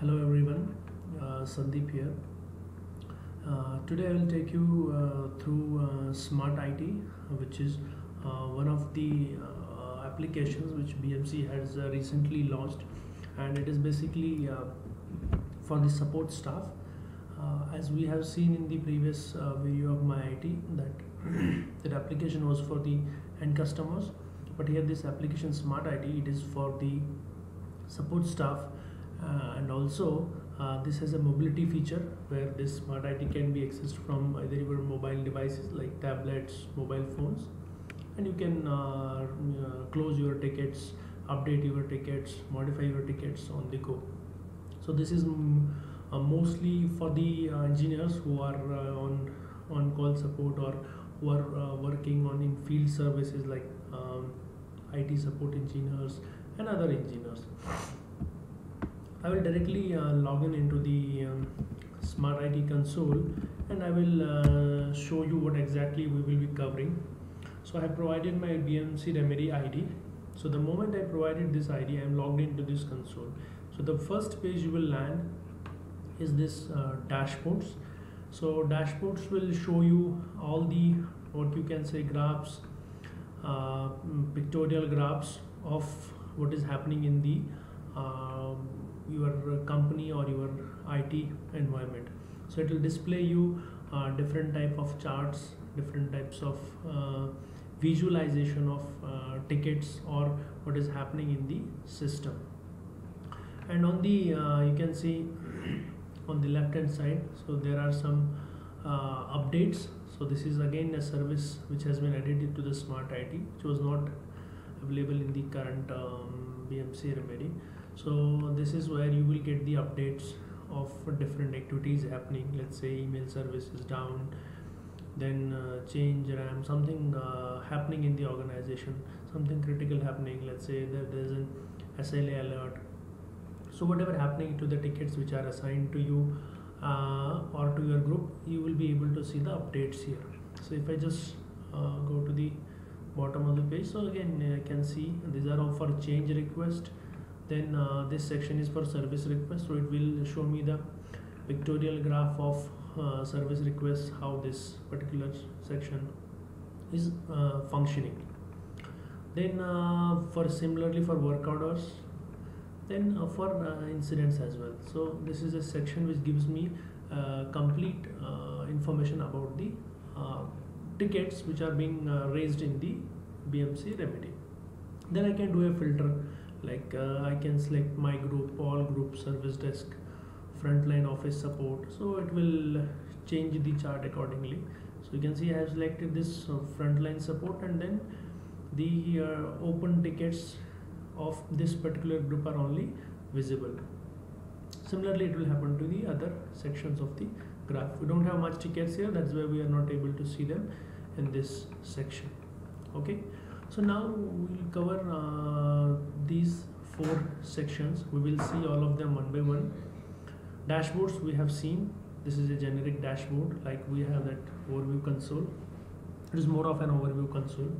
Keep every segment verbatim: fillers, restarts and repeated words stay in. Hello everyone, uh, Sandeep here. Uh, today I will take you uh, through uh, Smart I T, which is uh, one of the uh, applications which B M C has uh, recently launched, and it is basically uh, for the support staff. Uh, as we have seen in the previous uh, video of my I T, that that application was for the end customers, but here this application Smart I T, it is for the support staff. Uh, and also uh, this has a mobility feature where this Smart I T can be accessed from either your mobile devices like tablets, mobile phones, and you can uh, uh, close your tickets, update your tickets, modify your tickets on the go. So this is m uh, mostly for the uh, engineers who are uh, on on call support, or who are uh, working on in field services like um, I T support engineers and other engineers. I will directly uh, log in into the um, Smart I T console, and I will uh, show you what exactly we will be covering. So I have provided my B M C Remedy I D. So the moment I provided this I D, I am logged into this console. So the first page you will land is this uh, dashboards. So dashboards will show you all the, what you can say, graphs, uh, pictorial graphs of what is happening in the uh, your company or your I T environment. So it will display you uh, different type of charts, different types of uh, visualization of uh, tickets or what is happening in the system. And on the uh, you can see on the left hand side, so there are some uh, updates. So this is again a service which has been added to the Smart I T, which was not available in the current um, B M C Remedy. So this is where you will get the updates of different activities happening. Let's say email service is down, then uh, change RAM, something uh, happening in the organization, something critical happening. Let's say that there is an S L A alert. So whatever happening to the tickets which are assigned to you uh, or to your group, you will be able to see the updates here. So if I just uh, go to the bottom of the page, so again I can see these are all for change request. Then uh, this section is for service request, so it will show me the pictorial graph of uh, service requests, how this particular section is uh, functioning. Then uh, for similarly for work orders, then uh, for uh, incidents as well. So this is a section which gives me uh, complete uh, information about the uh, tickets which are being uh, raised in the B M C Remedy. Then I can do a filter. Like uh, I can select my group, all group, service desk, frontline office support. So it will change the chart accordingly. So you can see I have selected this uh, frontline support, and then the uh, open tickets of this particular group are only visible. Similarly, it will happen to the other sections of the graph. We don't have much tickets here, that's why we are not able to see them in this section. Okay. So now we will cover uh, these four sections. We will see all of them one by one. Dashboards we have seen. This is a generic dashboard, like we have that overview console. It is more of an overview console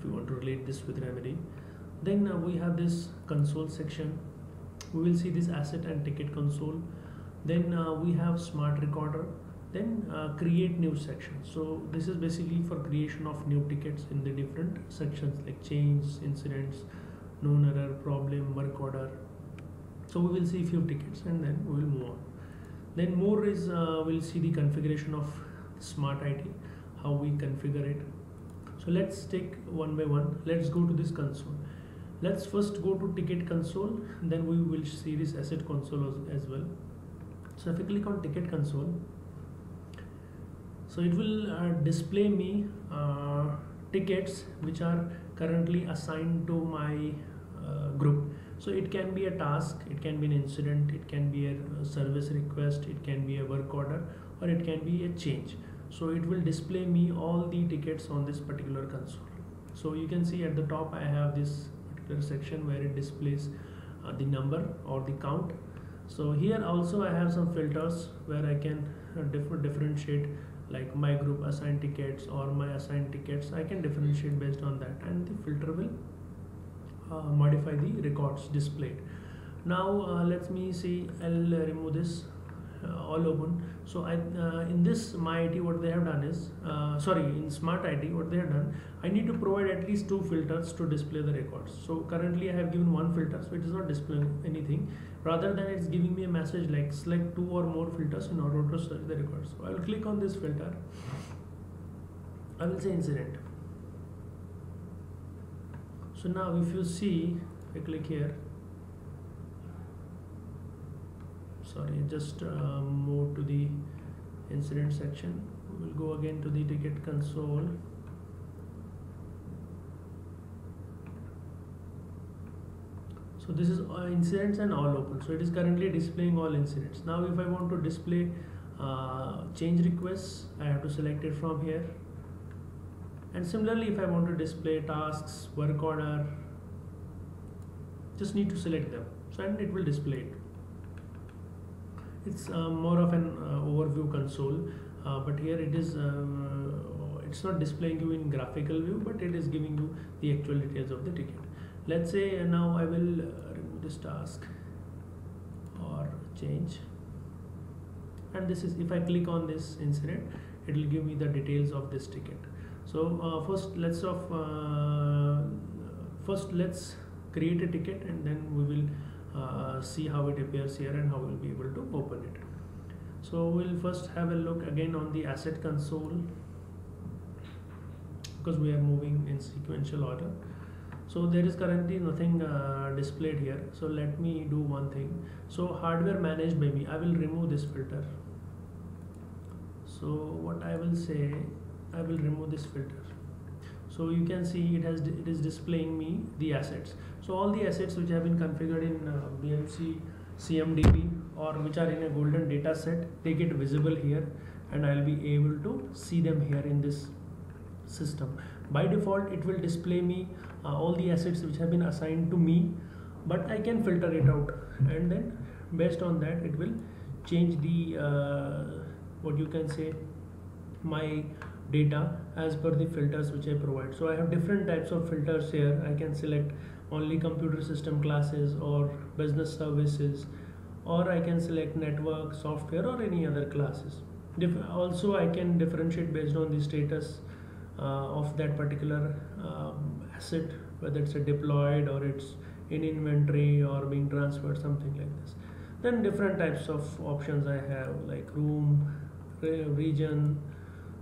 if you want to relate this with Remedy. Then uh, we have this console section. We will see this asset and ticket console. Then uh, we have smart recorder. Then uh, create new section. So this is basically for creation of new tickets in the different sections like change, incidents, known error, problem, work order. So we will see few tickets and then we will move on. Then more is uh, we'll see the configuration of Smart I T, how we configure it. So let's take one by one. Let's go to this console. Let's first go to ticket console, and then we will see this asset console as, as well. So if I click on ticket console, so it will uh, display me uh, tickets which are currently assigned to my uh, group. So it can be a task, it can be an incident, it can be a service request, it can be a work order, or it can be a change. So it will display me all the tickets on this particular console. So you can see at the top I have this particular section where it displays uh, the number or the count. So here also I have some filters where I can uh, different differentiate, like my group assigned tickets or my assigned tickets. I can differentiate based on that, and the filter will uh, modify the records displayed. Now uh, let me see, I'll remove this uh, all open. So I, uh, in this my I T what they have done is, uh, sorry, in smart I T what they have done, I need to provide at least two filters to display the records. So currently I have given one filter, so it is not displaying anything. Rather than it's giving me a message like select two or more filters in order to search the records. So I will click on this filter. I will say incident. So now if you see, I click here. Sorry, just uh, move to the incident section. We will go again to the ticket console. So this is all incidents and all open. So it is currently displaying all incidents. Now if I want to display uh, change requests, I have to select it from here. And similarly, if I want to display tasks, work order, just need to select them. So and it will display it. It's uh, more of an uh, overview console, uh, but here it is. Uh, it's not displaying you in graphical view, but it is giving you the actual details of the ticket. Let's say uh, now I will uh, remove this task or change. And this is, if I click on this incident, it will give me the details of this ticket. So uh, first let's of uh, first let's create a ticket, and then we will uh, see how it appears here and how we'll be able to open it. So we'll first have a look again on the asset console, because we are moving in sequential order. So there is currently nothing uh, displayed here. So let me do one thing. So hardware managed by me, I will remove this filter. So what I will say, I will remove this filter. So you can see it has it is displaying me the assets. So all the assets which have been configured in uh, B M C, C M D B, or which are in a golden data set, they get visible here, and I'll be able to see them here in this system. By default, it will display me uh, all the assets which have been assigned to me, but I can filter it out, and then based on that, it will change the uh, what you can say my data as per the filters which I provide. So I have different types of filters here. I can select only computer system classes or business services, or I can select network, software, or any other classes. Also I can differentiate based on the status uh, of that particular um, asset, whether it's a deployed or it's in inventory or being transferred, something like this. Then different types of options I have, like room, region,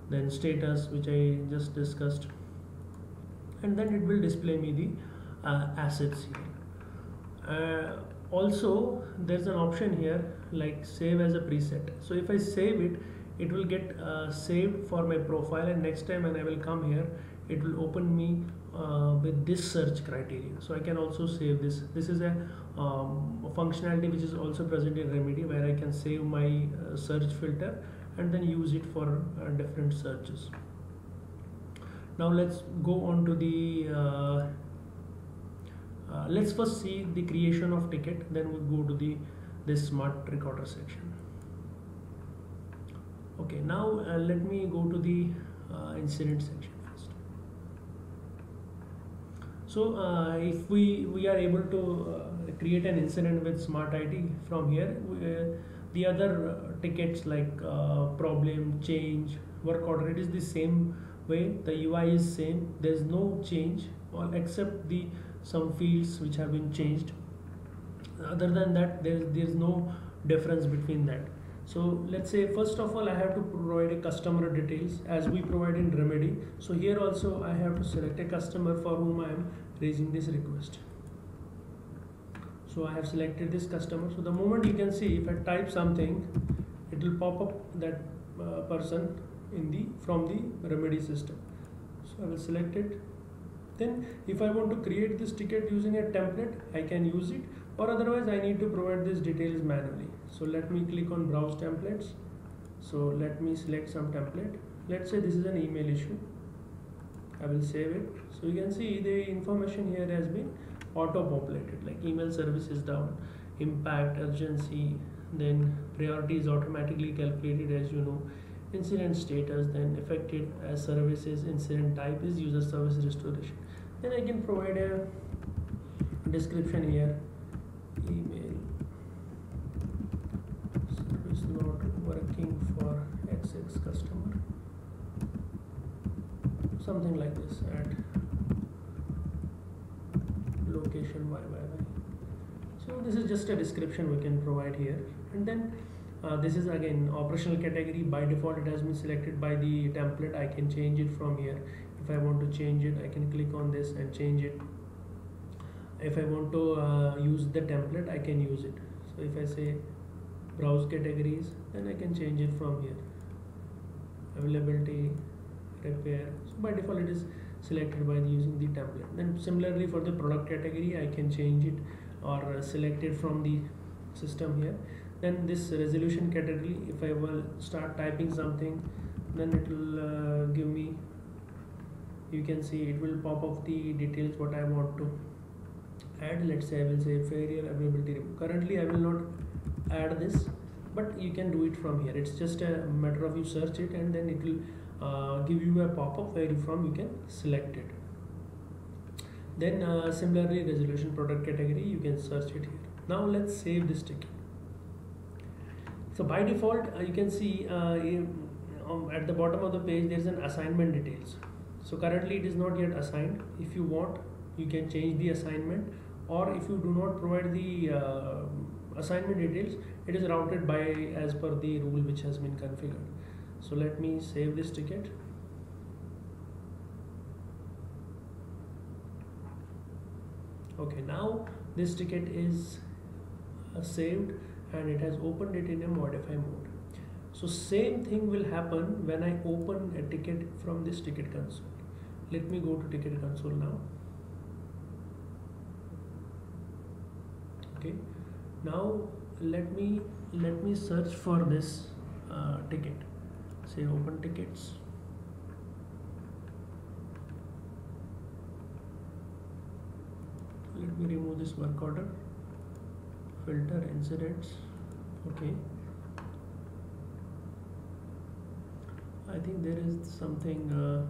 then status, which I just discussed, and then it will display me the uh, assets here. Uh, also there's an option here like save as a preset. So if I save it, it will get uh, saved for my profile, and next time when I will come here, it will open me uh, with this search criteria. So I can also save this. This is a, um, a functionality which is also present in Remedy, where I can save my uh, search filter and then use it for uh, different searches. Now let's go on to the uh, uh, let's first see the creation of ticket, then we'll go to the this smart recorder section. Okay, now uh, let me go to the uh, incident section first. So uh, if we we are able to uh, create an incident with Smart I T from here, we, uh, the other uh, tickets like uh, problem, change, work order, it is the same way. The U I is same. There is no change, or except the some fields which have been changed. Other than that, there is there is no difference between that. So let's say first of all I have to provide a customer details as we provide in Remedy. So here also I have to select a customer for whom I am raising this request. So I have selected this customer. So the moment you can see, if I type something, it will pop up that uh, person in the from the Remedy system. So I will select it. Then if I want to create this ticket using a template, I can use it, or otherwise I need to provide these details manually. So let me click on browse templates. So let me select some template. Let's say this is an email issue. I will save it. So you can see the information here has been auto populated, like email service is down, impact, urgency, then priority is automatically calculated, as you know, incident status, then affected as services, incident type is user service restoration. Then I can provide a description here, email six customer, something like this, at location y y y. So this is just a description we can provide here, and then uh, this is again operational category. By default it has been selected by the template. I can change it from here. If I want to change it, I can click on this and change it. If I want to uh, use the template, I can use it. So if I say browse categories, then I can change it from here. Availability, repair. So by default it is selected by using the template. Then similarly for the product category, I can change it or select it from the system here. Then this resolution category, if I will start typing something, then it will uh, give me, you can see it will pop up the details what I want to add. Let's say I will say failure, availability. Currently I will not add this, but you can do it from here. It's just a matter of you search it, and then it will uh, give you a pop-up where from you can select it. Then uh, similarly resolution product category, you can search it here. Now let's save this ticket. So by default uh, you can see uh, um, at the bottom of the page there's an assignment details. So currently it is not yet assigned. If you want, you can change the assignment, or if you do not provide the uh, assignment details, it is routed by as per the rule which has been configured. So let me save this ticket. Okay, now this ticket is uh, saved and it has opened it in a modify mode. So same thing will happen when I open a ticket from this ticket console. Let me go to ticket console now. Okay. Now let me let me search for this uh, ticket. Say open tickets. Let me remove this work order, filter incidents. Okay. I think there is something uh,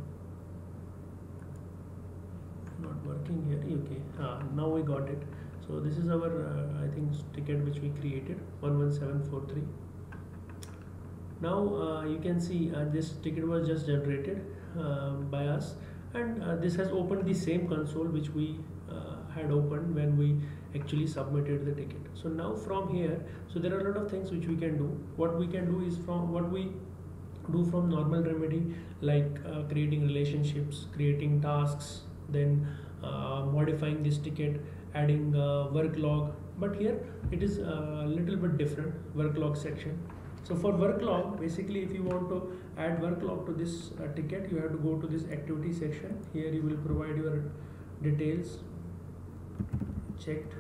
not working here. Okay. Ah, now we got it. So this is our uh, I think ticket which we created, one one seven four three. Now uh, you can see uh, this ticket was just generated uh, by us, and uh, this has opened the same console which we uh, had opened when we actually submitted the ticket. So now from here, so there are a lot of things which we can do. What we can do is from what we do from normal remedy, like uh, creating relationships, creating tasks, then uh, modifying this ticket, adding uh, work log. But here it is a little bit different, work log section. So for work log, basically if you want to add work log to this uh, ticket, you have to go to this activity section. Here you will provide your details, checked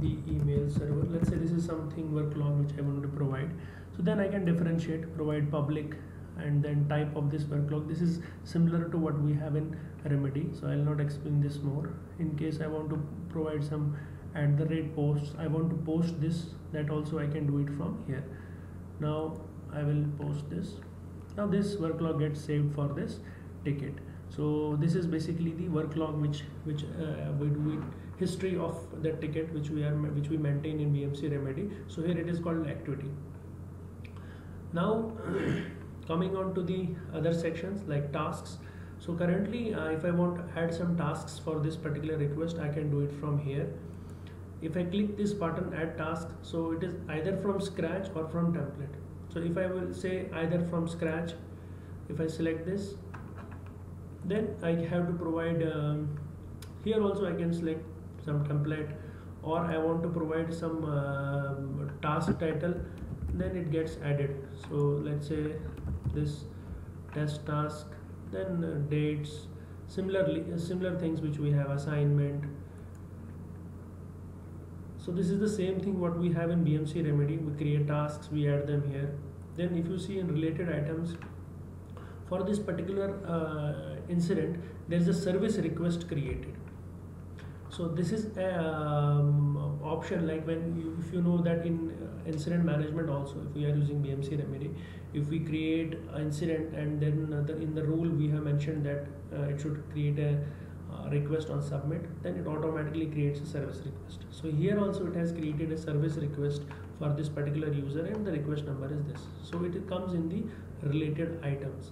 the email server. Let's say this is something work log which I want to provide. So then I can differentiate, provide public, and then type of this work log. This is similar to what we have in Remedy, so I will not explain this more. In case I want to provide some at the rate posts, I want to post this, that also I can do it from here. Now I will post this. Now this work log gets saved for this ticket. So this is basically the work log which which uh, we do it, history of the ticket which we are which we maintain in B M C Remedy. So here it is called activity. Now coming on to the other sections like tasks. So currently uh, if I want to add some tasks for this particular request, I can do it from here. If I click this button add task, so it is either from scratch or from template. So if I will say either from scratch, if I select this, then I have to provide um, here also I can select some template, or I want to provide some uh, task title, then it gets added. So let's say this test task, then uh, dates, similarly uh, similar things which we have, assignment. So this is the same thing what we have in B M C Remedy. We create tasks, we add them here. Then if you see in related items, for this particular uh, incident there is a service request created. So this is a um, option, like when you, if you know that in uh, incident management also, if we are using B M C Remedy, if we create an incident and then uh, the, in the rule we have mentioned that uh, it should create a uh, request on submit, then it automatically creates a service request. So here also it has created a service request for this particular user, and the request number is this. So it comes in the related items.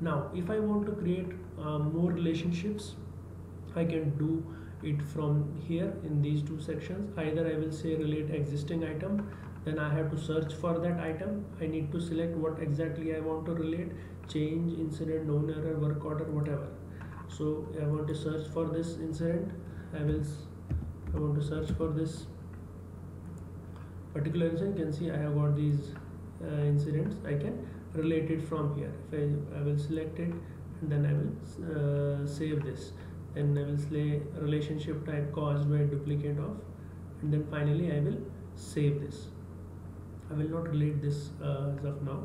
Now if I want to create uh, more relationships, I can do it from here in these two sections. Either I will say relate existing item, then I have to search for that item. I need to select what exactly I want to relate, change, incident, known error, work order, whatever. So I want to search for this incident. I will I want to search for this particular incident. You can see I have got these uh, incidents. I can relate it from here. If I, I will select it, and then I will uh, save this. Then I will say relationship type caused by duplicate of, and then finally I will save this. I will not relate this uh, as of now.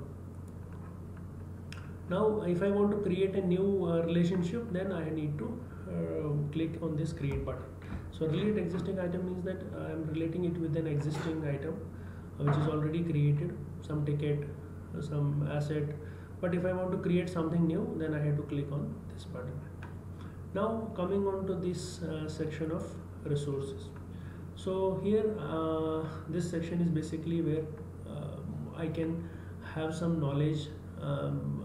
Now if I want to create a new uh, relationship, then I need to uh, click on this create button. So relate existing item means that I am relating it with an existing item uh, which is already created, some ticket, uh, some asset. But if I want to create something new, then I have to click on this button. Now coming on to this uh, section of resources. So here uh, this section is basically where uh, I can have some knowledge um,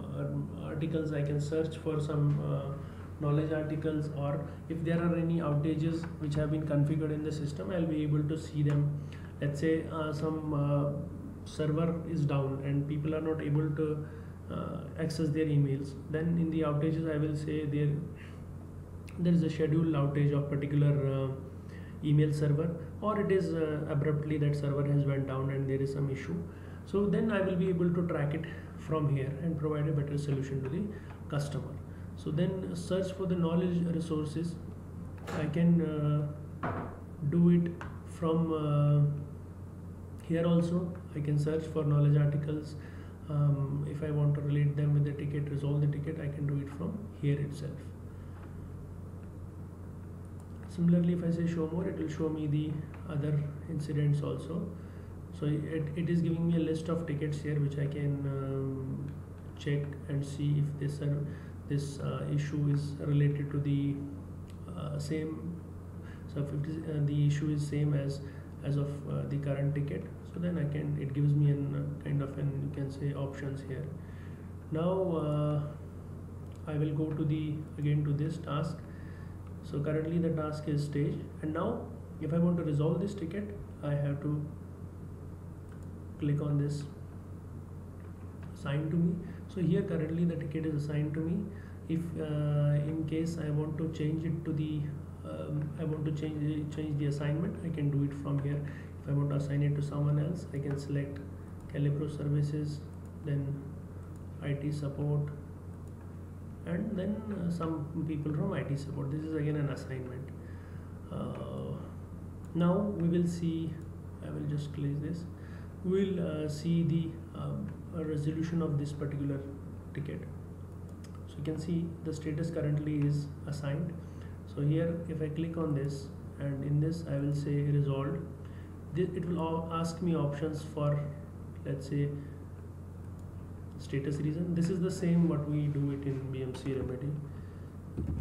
articles. I can search for some uh, knowledge articles, or if there are any outages which have been configured in the system, I'll be able to see them. Let's say uh, some uh, server is down and people are not able to uh, access their emails. Then in the outages I will say there there is a scheduled outage of particular uh, email server, or it is uh, abruptly that server has went down and there is some issue. So then I will be able to track it from here and provide a better solution to the customer. So then search for the knowledge resources. I can uh, do it from uh, here also. I can search for knowledge articles. Um, if I want to relate them with the ticket, resolve the ticket, I can do it from here itself. Similarly, if I say show more, it will show me the other incidents also. So it, it is giving me a list of tickets here which I can um, check and see if this, uh, this uh, issue is related to the uh, same. So if it is, uh, the issue is same as as of uh, the current ticket, so then I can, it gives me an uh, kind of an, you can say, options here. Now uh, I will go to the again to this task. So currently the task is stage, and now if I want to resolve this ticket, I have to click on this assign to me. So here currently the ticket is assigned to me. If uh, in case I want to change it to the um, I want to change change the assignment, I can do it from here. If I want to assign it to someone else, I can select Calibro services, then I T support, and then uh, some people from I T support. This is again an assignment. Uh, now we will see, I will just close this, we will uh, see the uh, resolution of this particular ticket. So you can see the status currently is assigned. So here if I click on this, and in this I will say resolved, this, it will ask me options for, let's say, status reason. This is the same what we do it in B M C Remedy.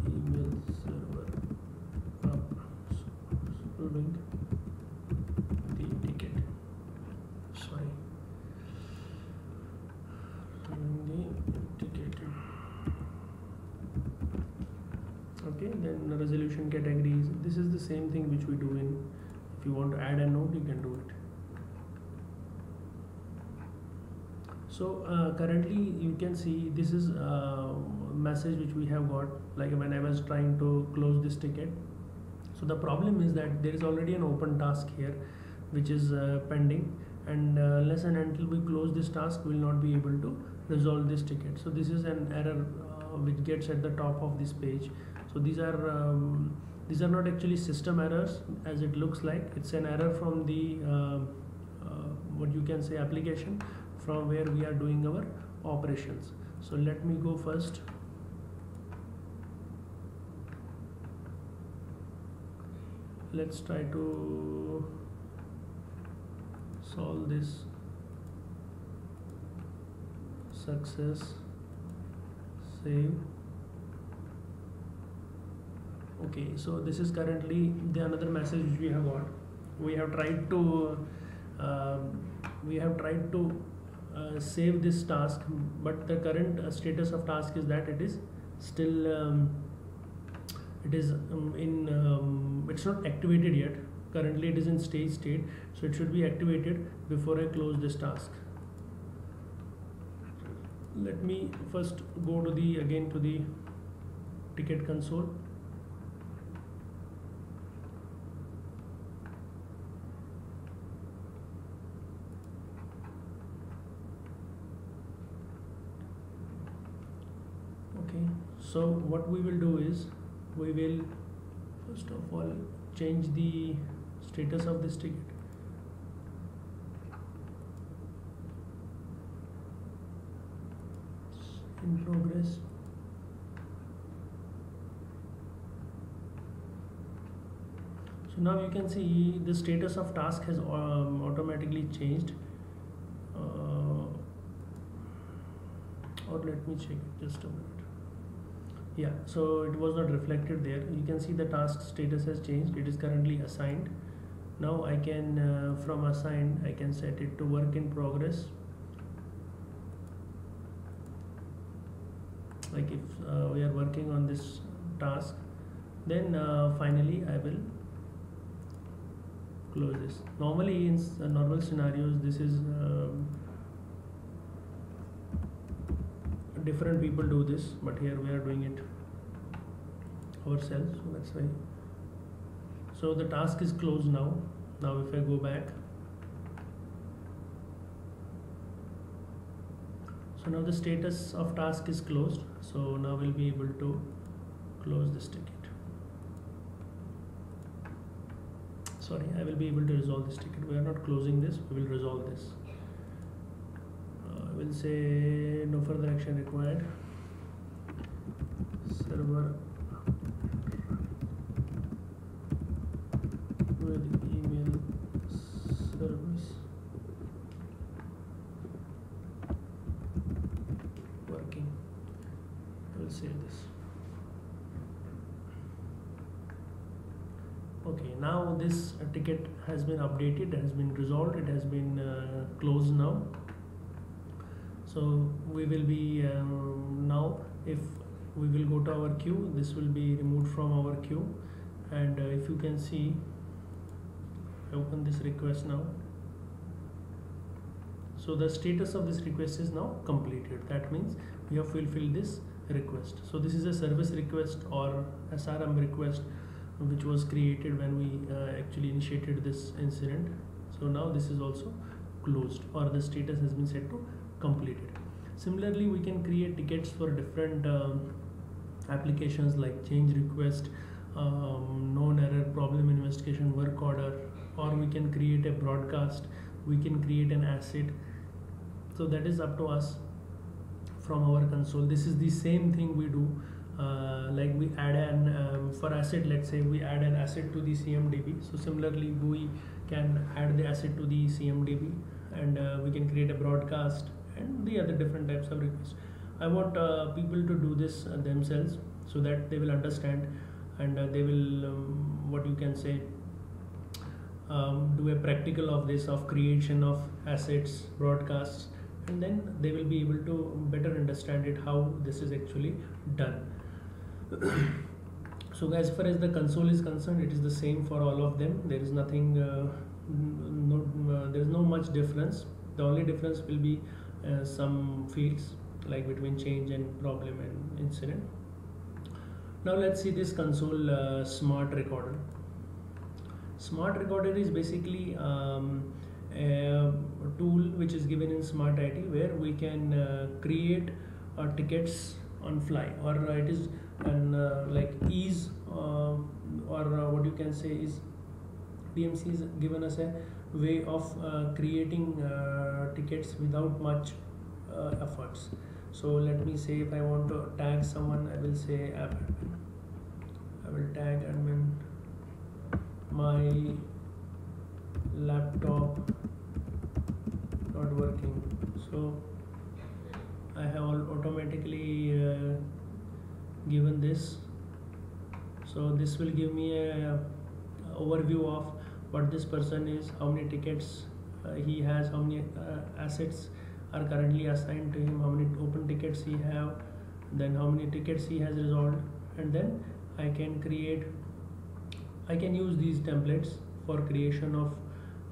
Email server uploading the ticket. Sorry, the ticket. Okay, then resolution categories. This is the same thing which we do in. If you want to add a note, you can do it. So uh, currently you can see this is a message which we have got, like when I was trying to close this ticket. So the problem is that there is already an open task here which is uh, pending, and uh, unless and until we close this task, we will not be able to resolve this ticket. So this is an error uh, which gets at the top of this page. So these are um, these are not actually system errors as it looks like. It's an error from the uh, uh, what you can say application, from where we are doing our operations. So let me go first. Let's try to solve this. Success, save, Okay, so this is currently the another message we have got. We have tried to uh, we have tried to uh, save this task, but the current uh, status of task is that it is still um, it is um, in um, it's not activated yet. Currently it is in stage state, so it should be activated before I close this task. Let me first go to the again to the ticket console. Okay, so what we will do is we will first of all change the status of this ticket. In progress. So now you can see the status of task has um, automatically changed. Uh, or let me check it just a minute. Yeah, so it was not reflected there. You can see the task status has changed. It is currently assigned. Now I can uh, from assigned I can set it to work in progress. Like if uh, we are working on this task, then uh, finally I will close this. Normally in uh, normal scenarios, this is um, different people do this, but here we are doing it ourselves. So that's why. So the task is closed now. Now if I go back. So now the status of task is closed. So now we'll be able to close this ticket. Sorry, I will be able to resolve this ticket. We are not closing this, we will resolve this. I uh, will say no further action required. Server with email service. Save this. Okay, now this uh, ticket has been updated, has been resolved, it has been uh, closed now. So we will be um, now if we will go to our queue, this will be removed from our queue. And uh, if you can see, I open this request now. So the status of this request is now completed. That means we have fulfilled this request. So this is a service request or S R M request which was created when we uh, actually initiated this incident. So now this is also closed, or the status has been set to completed. Similarly, we can create tickets for different um, applications like change request, um, known error, problem investigation, work order, or we can create a broadcast, we can create an asset. So that is up to us. From our console, this is the same thing we do. Uh, like we add an um, for asset, let's say we add an asset to the C M D B. So similarly, we can add the asset to the C M D B, and uh, we can create a broadcast and the other different types of requests. I want uh, people to do this uh, themselves, so that they will understand, and uh, they will um, what you can say um, do a practical of this, of creation of assets, broadcasts. And then they will be able to better understand it, how this is actually done. So guys, as far as the console is concerned, it is the same for all of them. There is nothing, uh, no, uh, there is no much difference. The only difference will be uh, some fields, like between change and problem and incident. Now let's see this console uh, smart recorder. Smart recorder is basically um, a tool which is given in Smart I T, where we can uh, create uh, tickets on fly, or uh, it is an uh, like ease uh, or uh, what you can say is B M C has given us a way of uh, creating uh, tickets without much uh, efforts. So let me say if I want to tag someone, I will say app admin. I will tag admin my laptop not working. So I have automatically uh, given this. So this will give me a, a overview of what this person is, how many tickets uh, he has, how many uh, assets are currently assigned to him, how many open tickets he have, then how many tickets he has resolved, and then I can create, I can use these templates for creation of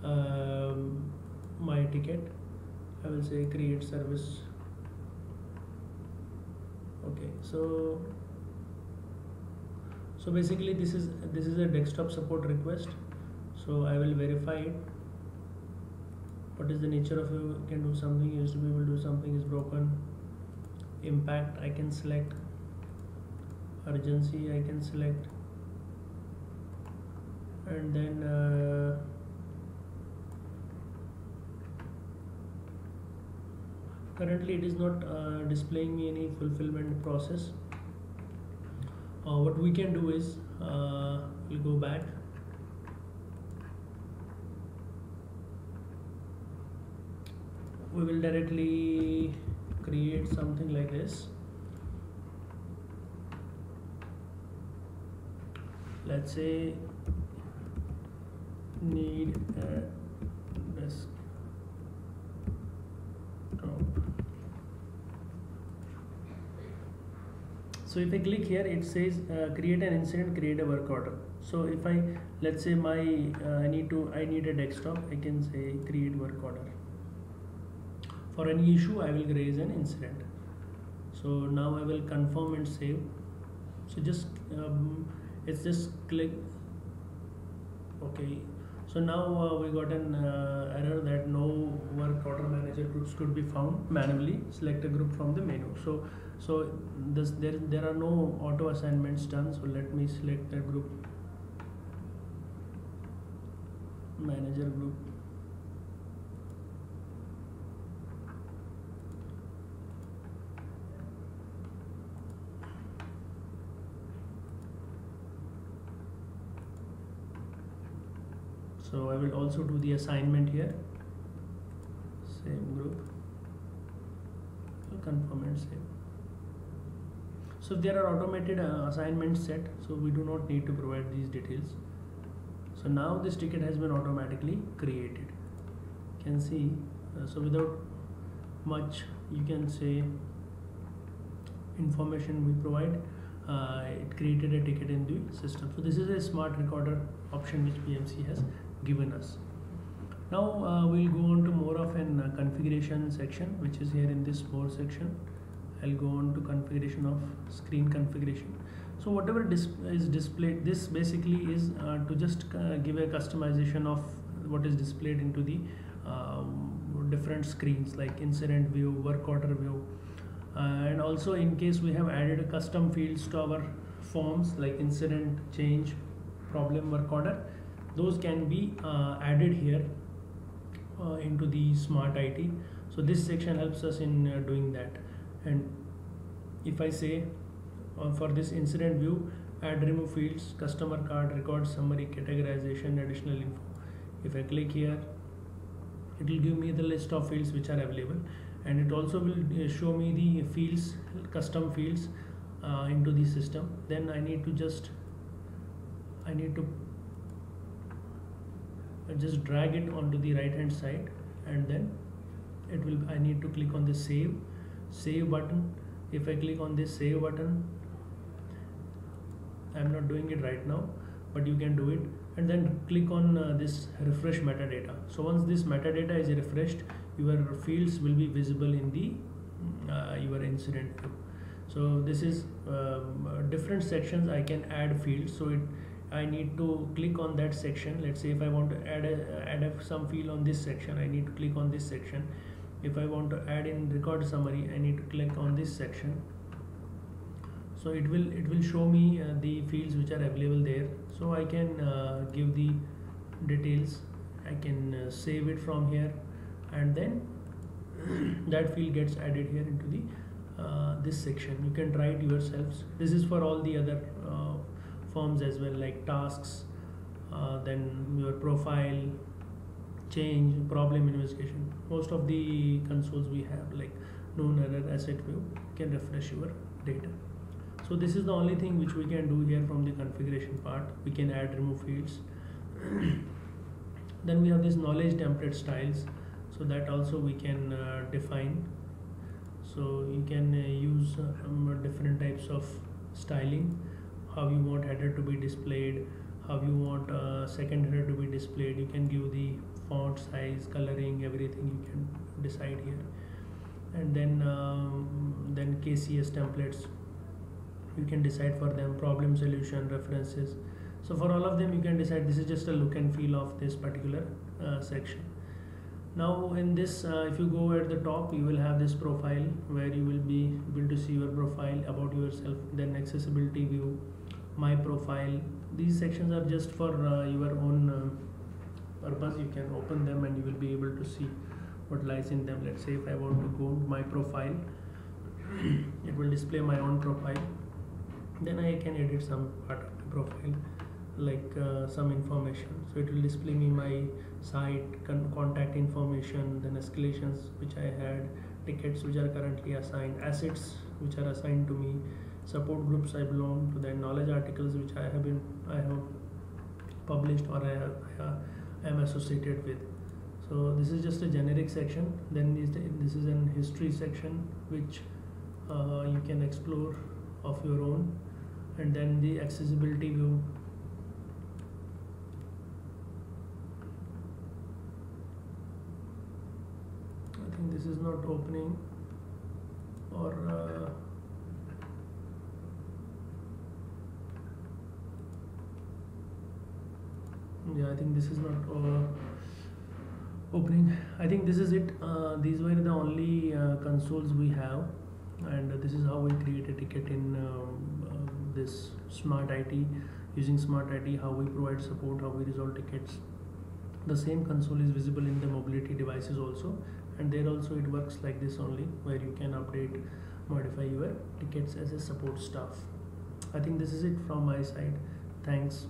um, my ticket. I will say create service. Okay, so so basically this is this is a desktop support request. So I will verify it. What is the nature of you can do something, used to be able to do something is broken. Impact I can select. Urgency I can select. And then uh, currently it is not uh, displaying me any fulfillment process. Uh, what we can do is uh, we'll go back. We will directly create something like this. Let's say need a desk. So if I click here, it says uh, create an incident, create a work order. So if I, let's say my uh, I need to I need a desktop, I can say create work order. For any issue, I will raise an incident. So now I will confirm and save. So just um, it's just click. Okay. So now uh, we got an uh, error that no work order manager groups could be found manually. Select a group from the menu. So so this, there there are no auto assignments done. So let me select the group manager group. So I will also do the assignment here. Same group. I'll confirm and save. So there are automated uh, assignments set, so we do not need to provide these details. So now this ticket has been automatically created. You can see, uh, so without much, you can say information we provide. Uh, it created a ticket in the system. So this is a smart recorder option which B M C has given us. Now uh, we'll go on to more of an uh, configuration section, which is here in this more section. I'll go on to configuration of screen configuration. So whatever dis is displayed, this basically is uh, to just uh, give a customization of what is displayed into the uh, different screens like incident view, work order view. Uh, and also in case we have added custom fields to our forms like incident, change, problem, work order, those can be uh, added here uh, into the smart I T. So this section helps us in uh, doing that. And if I say uh, for this incident view, add remove fields, customer card, record, summary, categorization, additional info. If I click here, it will give me the list of fields which are available. And it also will show me the fields, custom fields uh, into the system. Then I need to just I need to just drag it onto the right hand side, and then it will I need to click on the save save button. If I click on this save button, I'm not doing it right now, but you can do it, and then click on uh, this refresh metadata. So once this metadata is refreshed, your fields will be visible in the uh, your incident view. So this is um, different sections I can add fields. So it I need to click on that section. Let's say if I want to add a, add a, some field on this section, I need to click on this section. If I want to add in record summary, I need to click on this section. So it will it will show me uh, the fields which are available there. So I can uh, give the details. I can uh, save it from here, and then that field gets added here into the uh, this section. You can try it yourselves. This is for all the other uh, forms as well, like tasks, uh, then your profile, change, problem investigation. Most of the consoles we have like known error, asset view, can refresh your data. So this is the only thing which we can do here from the configuration part. We can add, remove fields. Then we have this knowledge template styles, so that also we can uh, define. So you can uh, use um, different types of styling, how you want header to be displayed, how you want uh, second header to be displayed. You can give the font size, coloring, everything you can decide here. And then um, then K C S templates, you can decide for them, problem solution, references. So for all of them you can decide. This is just a look and feel of this particular uh, section. Now in this, uh, if you go at the top, you will have this profile where you will be able to see your profile, about yourself, then accessibility view, my profile. These sections are just for uh, your own uh, purpose. You can open them and you will be able to see what lies in them. Let's say if I want to go to my profile, it will display my own profile. Then I can edit some part of the profile, like uh, some information. So it will display me my site, con contact information, then escalations which I had, tickets which are currently assigned, assets which are assigned to me, support groups I belong to, then knowledge articles which I have been I have published or I, have, I, have, I am associated with. So this is just a generic section. Then this is an history section which uh, you can explore of your own, and then the accessibility view. I think this is not opening, or uh, yeah, I think this is not uh, opening. I think this is it. Uh, these were the only uh, consoles we have, and uh, this is how we create a ticket in um, uh, this Smart I T, using Smart I T, how we provide support, how we resolve tickets. The same console is visible in the mobility devices also, and there also it works like this only, where you can update, modify your tickets as a support staff. I think this is it from my side. Thanks.